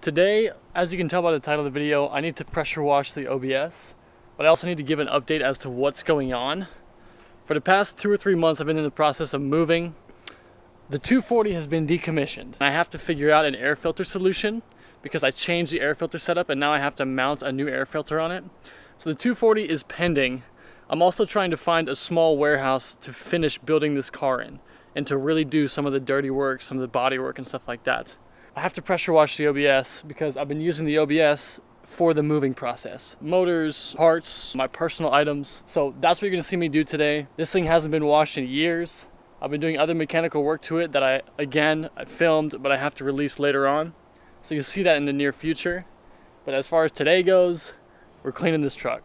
Today, as you can tell by the title of the video, I need to pressure wash the OBS, but I also need to give an update as to what's going on. For the past 2 or 3 months, I've been in the process of moving. The 240 has been decommissioned. I have to figure out an air filter solution because I changed the air filter setup and now I have to mount a new air filter on it. So the 240 is pending. I'm also trying to find a small warehouse to finish building this car in and to really do some of the dirty work, some of the body work and stuff like that. I have to pressure wash the OBS because I've been using the OBS for the moving process. Motors, parts, my personal items. So that's what you're gonna see me do today. This thing hasn't been washed in years. I've been doing other mechanical work to it that I filmed, but I have to release later on. So you'll see that in the near future. But as far as today goes, we're cleaning this truck.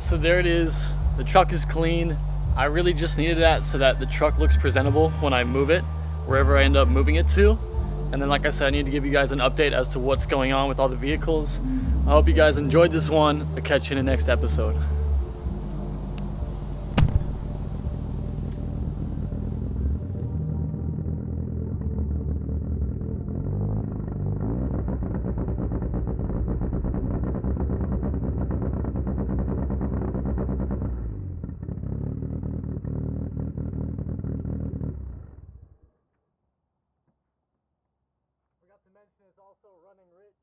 So there it is. The truck is clean. I really just needed that so that the truck looks presentable when I move it, wherever I end up moving it to. And then like I said, I need to give you guys an update as to what's going on with all the vehicles. I hope you guys enjoyed this one. I'll catch you in the next episode. It's also running rich.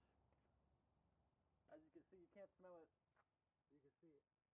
As you can see, you can't smell it. You can see it.